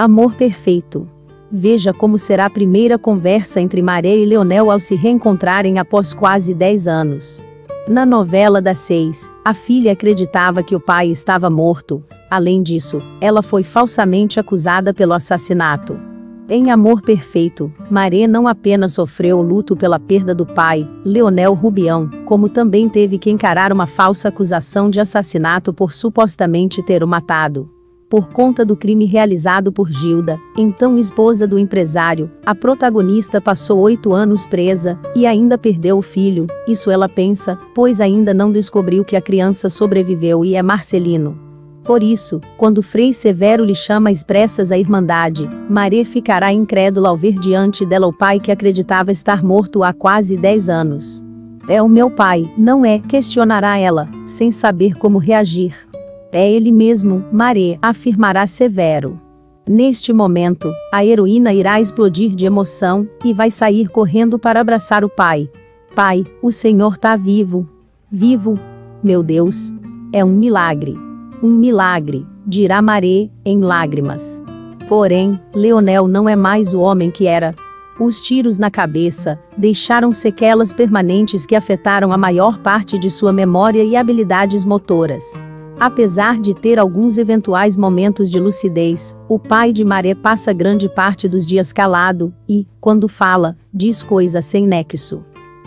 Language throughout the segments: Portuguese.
Amor Perfeito. Veja como será a primeira conversa entre Marê e Leonel ao se reencontrarem após quase 10 anos. Na novela das 6, a filha acreditava que o pai estava morto. Além disso, ela foi falsamente acusada pelo assassinato. Em Amor Perfeito, Marê não apenas sofreu o luto pela perda do pai, Leonel Rubião, como também teve que encarar uma falsa acusação de assassinato por supostamente ter o matado. Por conta do crime realizado por Gilda, então esposa do empresário, a protagonista passou 8 anos presa, e ainda perdeu o filho, isso ela pensa, pois ainda não descobriu que a criança sobreviveu e é Marcelino. Por isso, quando Frei Severo lhe chama às pressas a Irmandade, Marê ficará incrédula ao ver diante dela o pai que acreditava estar morto há quase 10 anos. "É o meu pai, não é?", questionará ela, sem saber como reagir. "É ele mesmo, Marê", afirmará Severo. Neste momento, a heroína irá explodir de emoção, e vai sair correndo para abraçar o pai. "Pai, o Senhor tá vivo! Vivo! Meu Deus! É um milagre! Um milagre!", dirá Marê, em lágrimas. Porém, Leonel não é mais o homem que era. Os tiros na cabeça deixaram sequelas permanentes que afetaram a maior parte de sua memória e habilidades motoras. Apesar de ter alguns eventuais momentos de lucidez, o pai de Marê passa grande parte dos dias calado, e, quando fala, diz coisas sem nexo.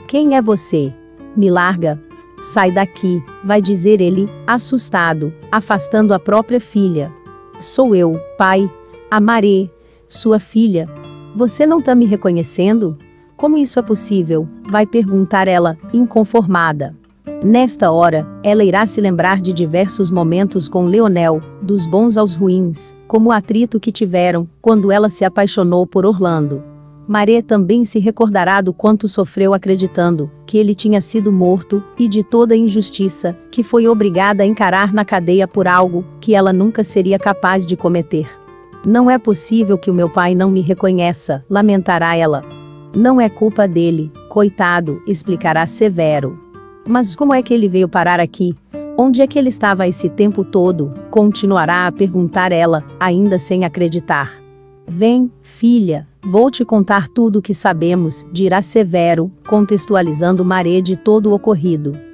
"Quem é você? Me larga! Sai daqui", vai dizer ele, assustado, afastando a própria filha. "Sou eu, pai. A Marê, sua filha. Você não tá me reconhecendo? Como isso é possível?", vai perguntar ela, inconformada. Nesta hora, ela irá se lembrar de diversos momentos com Leonel, dos bons aos ruins, como o atrito que tiveram, quando ela se apaixonou por Orlando. Marê também se recordará do quanto sofreu acreditando que ele tinha sido morto, e de toda a injustiça que foi obrigada a encarar na cadeia por algo que ela nunca seria capaz de cometer. "Não é possível que o meu pai não me reconheça", lamentará ela. "Não é culpa dele, coitado", explicará Severo. "Mas como é que ele veio parar aqui? Onde é que ele estava esse tempo todo?", continuará a perguntar ela, ainda sem acreditar. "Vem, filha, vou te contar tudo o que sabemos", dirá Severo, contextualizando Marê de todo o ocorrido.